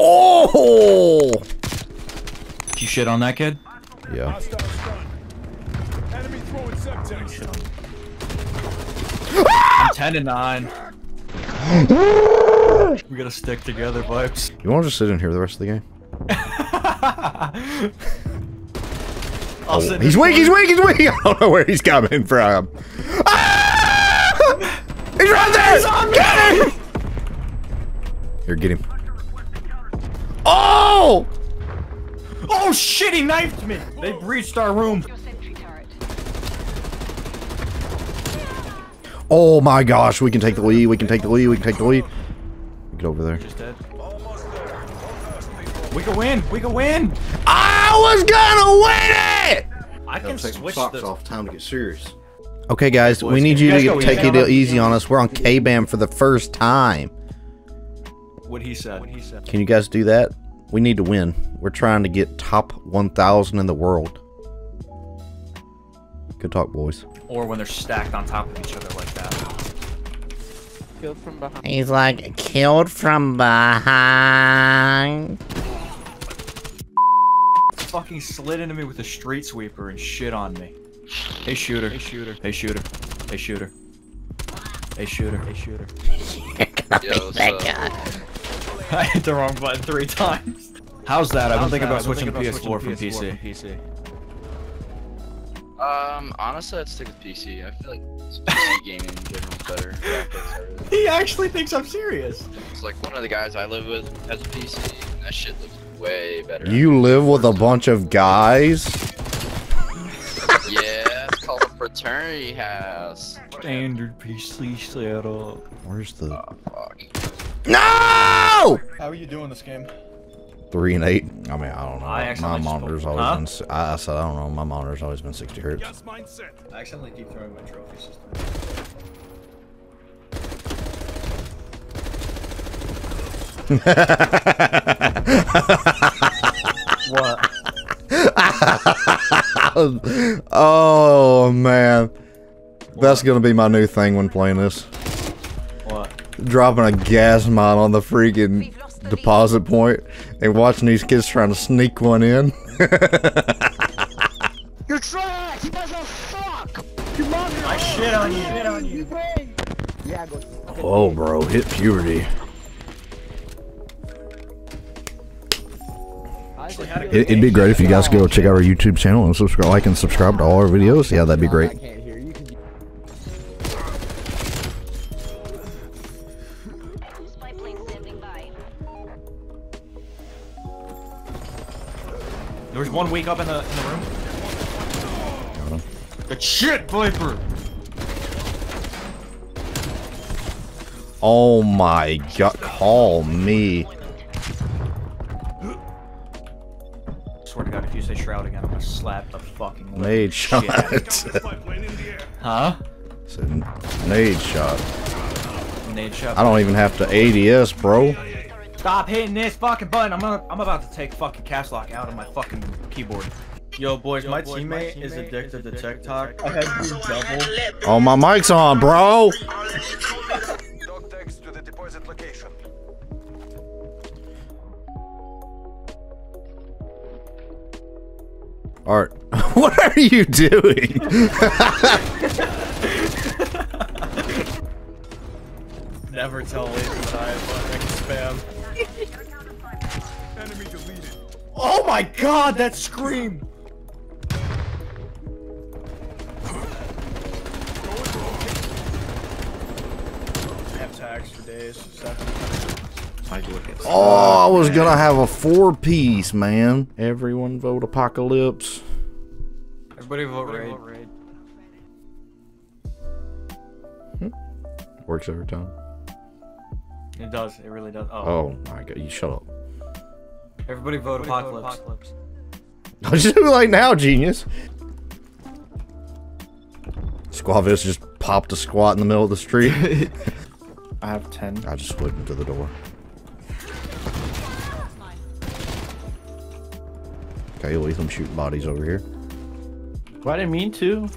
Oh! You shit on that kid? Yeah. I'm 10-9. We gotta stick together, Vipes. You wanna just sit in here the rest of the game? I'll sit he's weak, he's weak, he's weak! I don't know where he's coming from. Ah! He's right there! He's on get me! Him! Here, get him. Oh! Oh shit, he knifed me! They breached our room. Oh my gosh, we can take the lead, we can take the lead, we can take the lead. Get over there. Just dead. We can win, we can win! I was gonna win it! I can take switch socks off, time to get serious. Okay guys, we need you to take it easy on us. We're on K-Bam for the first time. What he said. Can you guys do that? We need to win. We're trying to get top 1,000 in the world. Good talk, boys. Or when they're stacked on top of each other like that. Killed from behind. He's like, killed from behind. Fucking slid into me with a street sweeper and shit on me. Hey, shooter. Hey, shooter. Hey, shooter. Hey, shooter. Hey, shooter. Hey, shooter. You're gonna be that guy. I hit the wrong button 3 times. How's that? I've been thinking about switching to PS4 from PC. Honestly, I'd stick with PC. I feel like PC gaming in general is better. He actually thinks I'm serious. It's like one of the guys I live with has a PC, and that shit looks way better. You live with a bunch of guys? Yeah, it's called a fraternity house. Standard PC setup. Where's the... Oh, fuck. No! How are you doing this game? 3 and 8. I mean, I don't know. My monitor's always been. I said I don't know. My monitor's always been 60 hertz. Yes, mindset. I accidentally keep throwing my trophy system. What? Oh man, what? That's gonna be my new thing when playing this. What? Dropping a gas mine on the freaking deposit point and watching these kids trying to sneak one in. You're trash! You guys are fuck! Your mom, I shit on you! Shit on you. Yeah, go. Oh, bro, hit puberty. It'd be great if you guys go check out our YouTube channel and subscribe, like, and subscribe to all our videos. Yeah, that'd be great. There's one weak up in the room. Good shit, Viper! Oh my god, call me. Swear to god, if you say shroud again, I'm gonna slap the fucking nade shot. Huh? It's a nade shot. Nade shot. I don't even have to ADS, bro. Stop hitting this fucking button! I'm about to take fucking caps lock out of my fucking keyboard. Yo, boys, my teammate is addicted to TikTok. I had to double. Oh, my mic's on, bro. Dog tags to the deposit location. All right, what are you doing? Never tell Lazy Time I can spam. Enemy deleted. Oh my god, that scream! I have tags for days. Oh, I was gonna have a 4-piece, man. Everyone vote Apocalypse. Everybody vote Raid. Works every time. It does. It really does. Oh. Oh my god! You shut up. Everybody vote Apocalypse. Just do it like now, genius. Squabba just popped a squat in the middle of the street. I have 10. I just slid into the door. Okay, you'll leave them shooting bodies over here. Well, I didn't mean to.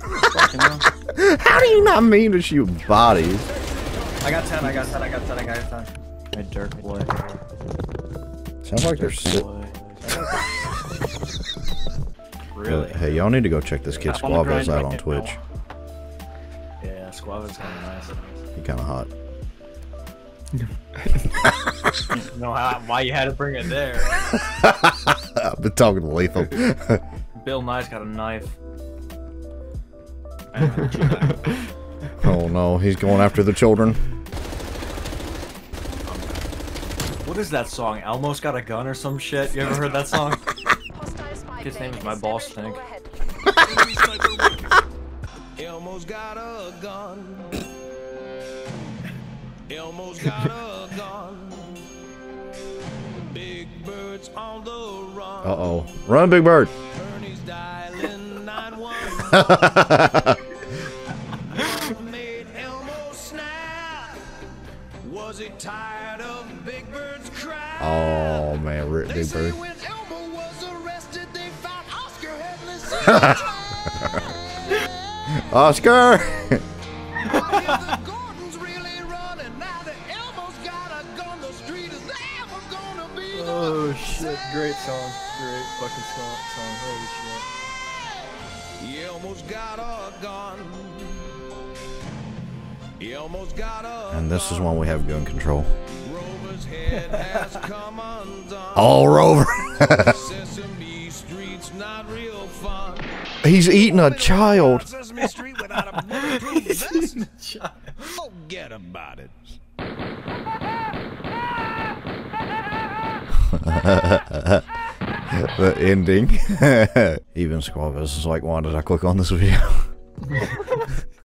How do you not mean to shoot bodies? I got 10, I got 10, I got 10, I got 10. My dirt boy. Sounds like they're sick. Really? Hey, y'all need to go check this kid Squabba's out on Twitch. Yeah, Squabba's kind of nice. He's kind of hot. No, why you had to bring it there? I've been talking to Lethal. Bill Nye's got a knife. Oh no, he's going after the children. What is that song? Elmo's Got a Gun or some shit? You ever heard that song? His name is My Boss Snake. Elmo's got a gun. Elmo's got a gun. Big Bird's on the run. Uh oh. Run, Big Bird. Ernie's dialing 911. Made Elmo snap. Was he tired of Big Bird's cry? Oh man, rip Big Bird. When Elmo was arrested, they found Oscar headless. Oscar. Oh shit, great song. Great fucking song. Holy shit. You almost got a gun. You almost got a And this is when we have gun control. Rover's head has come undone. All Rover. Sesame Street's not real fun. He's eating a child. Sesame Street without a bulletproof vest. Forget about it. The ending. Even Squabba's is like, why did I click on this video?